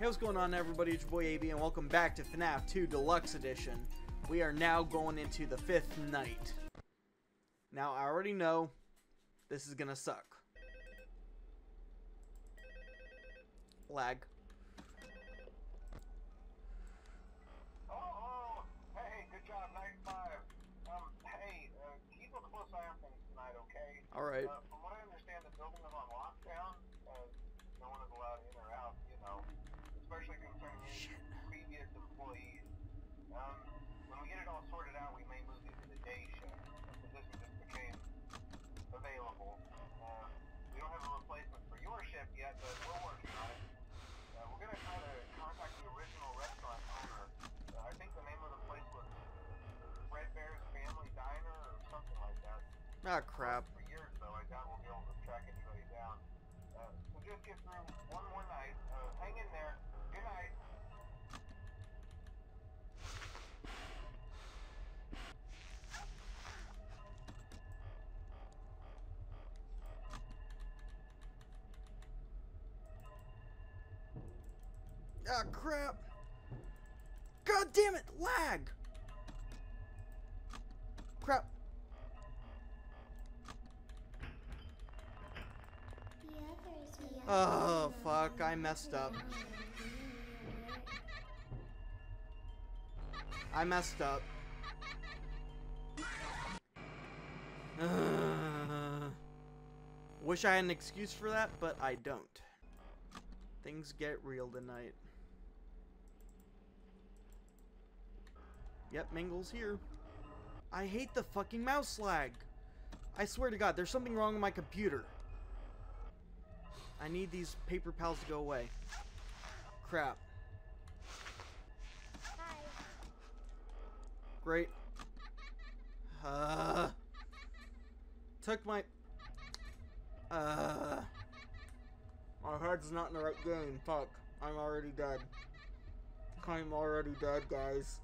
Hey, what's going on everybody, it's your boy AB and welcome back to FNAF 2 Deluxe Edition. We are now going into the fifth night. Now I already know this is gonna suck. Lag. Hello. Hey, good job, night 5. Hey, keep a close eye on things tonight, okay? Alright. From what I understand, the building is on lockdown. No one is allowed in or out, you know, especially concerning previous employees. When we get it all sorted out, we may move into the day shift. The position just became available. We don't have a replacement for your shift yet, but we're working on it. We're going to try to contact the original restaurant owner. I think the name of the place was Fredbear's Family Diner or something like that. Ah, crap. For years, though, I doubt we'll be able to track anybody down. We'll just get through one more night. Hang in there. Good night. Ah, crap. God damn it, lag. Crap. Oh fuck, I messed up. Wish I had an excuse for that, but I don't. Things get real tonight. Yep, Mangle's here. I hate the fucking mouse lag. I swear to God, there's something wrong with my computer. I need these paper pals to go away. Crap. Hi. Great. Took my... My head's not in the right game. Fuck. I'm already dead. Guys.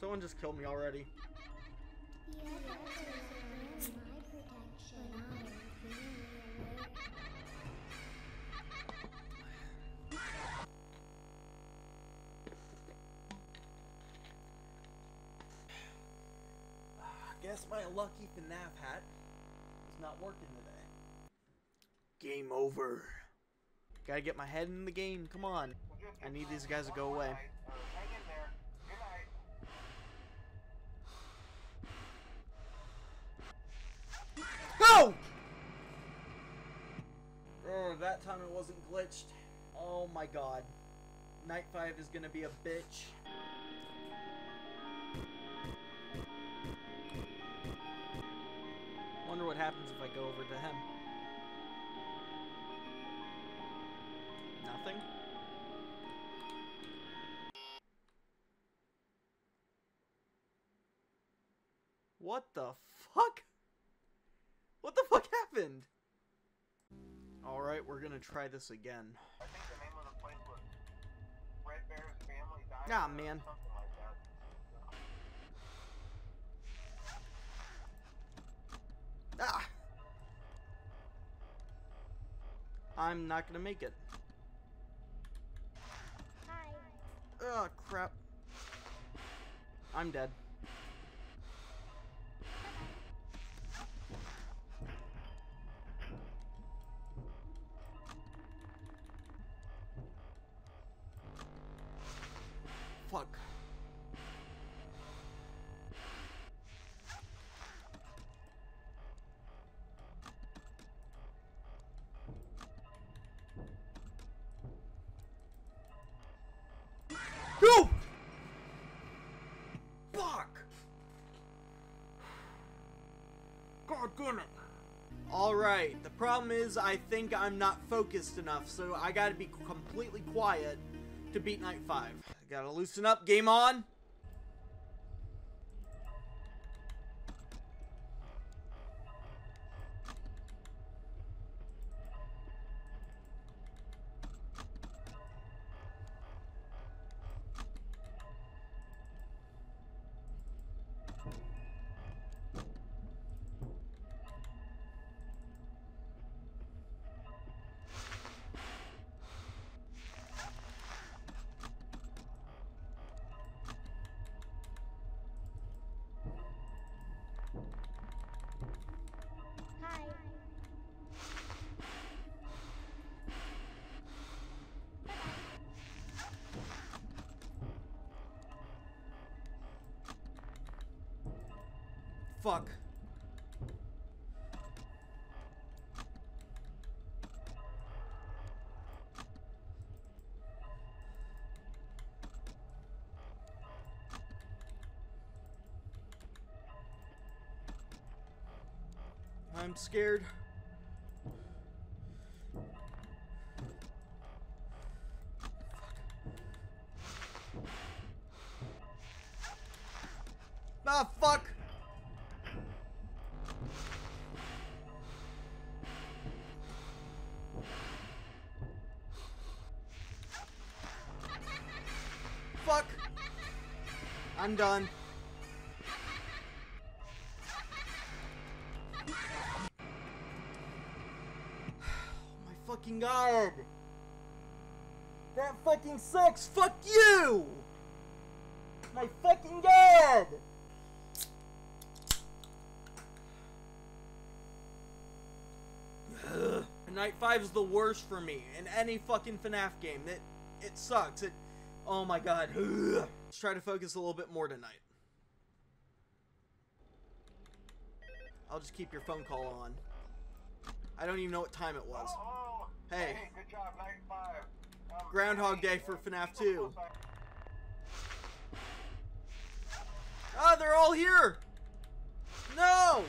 Someone just killed me already. I guess my lucky FNAF hat is not working today. Game over. Gotta get my head in the game. Come on. I need these guys to go away. Oh, that time it wasn't glitched. Oh my god. Night 5 is gonna be a bitch. Wonder what happens if I go over to him. Nothing? What the fuck? What the fuck happened? Alright, we're gonna try this again. I think the name of the place was Fredbear's Family Diner. Ah, man. Something like that. Ah! I'm not gonna make it. Hi. Oh, crap. I'm dead. Fuck. No! Fuck! God damn it. Alright, the problem is I think I'm not focused enough, so I gotta be completely quiet to beat night 5. Gotta loosen up, game on! fuck. I'm scared. Ah, fuck! Fuck! I'm done. Oh my fucking god! That fucking sucks! Fuck you! My fucking god! Night 5 is the worst for me in any fucking FNAF game. It sucks. Oh my god. Ugh. Let's try to focus a little bit more tonight. I'll just keep your phone call on. I don't even know what time it was. Hello. Hey. Good job, Night 5. Groundhog Day for FNAF 2. Ah, they're all here! No!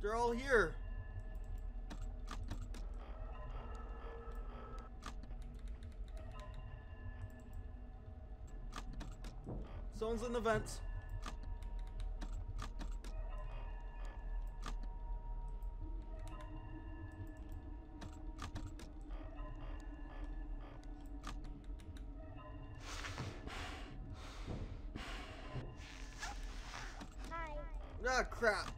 They're all here. Someone's in the vents. Hi. Ah, crap.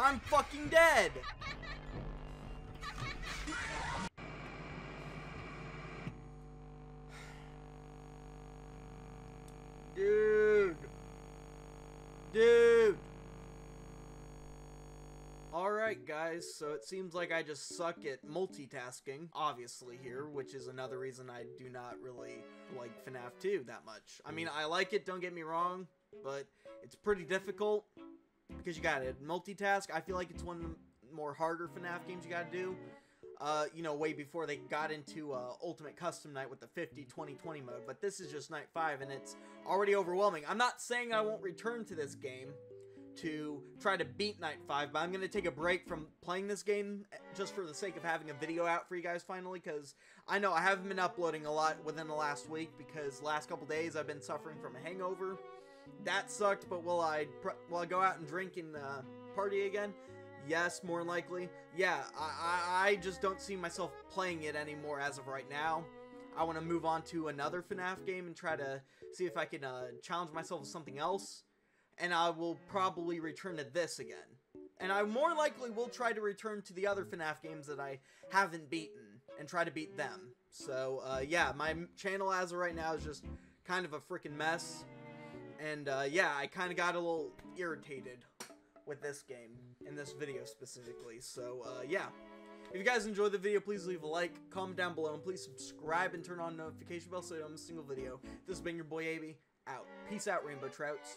I'm fucking dead! Dude! Alright guys, so it seems like I just suck at multitasking, obviously here, which is another reason I do not really like FNAF 2 that much. I mean, I like it, don't get me wrong, but it's pretty difficult. Because you gotta multitask. I feel like it's one of the more harder FNAF games you gotta do. You know, way before they got into Ultimate Custom Night with the 50-20-20 mode. But this is just Night 5 and it's already overwhelming. I'm not saying I won't return to this game to try to beat Night 5. But I'm gonna take a break from playing this game just for the sake of having a video out for you guys finally. Because I know I haven't been uploading a lot within the last week. Because last couple days I've been suffering from a hangover. That sucked, but will I go out and drink and party again? Yes, more likely. Yeah, I just don't see myself playing it anymore as of right now. I want to move on to another FNAF game and try to see if I can challenge myself with something else. And I will probably return to this again. And I more likely will try to return to the other FNAF games that I haven't beaten and try to beat them. So, yeah, my channel as of right now is just kind of a freaking mess. And, yeah, I kind of got a little irritated with this game, and this video specifically, so, yeah. If you guys enjoyed the video, please leave a like, comment down below, and please subscribe and turn on the notification bell so you don't miss a single video. This has been your boy, AB, out. Peace out, Rainbow Trouts.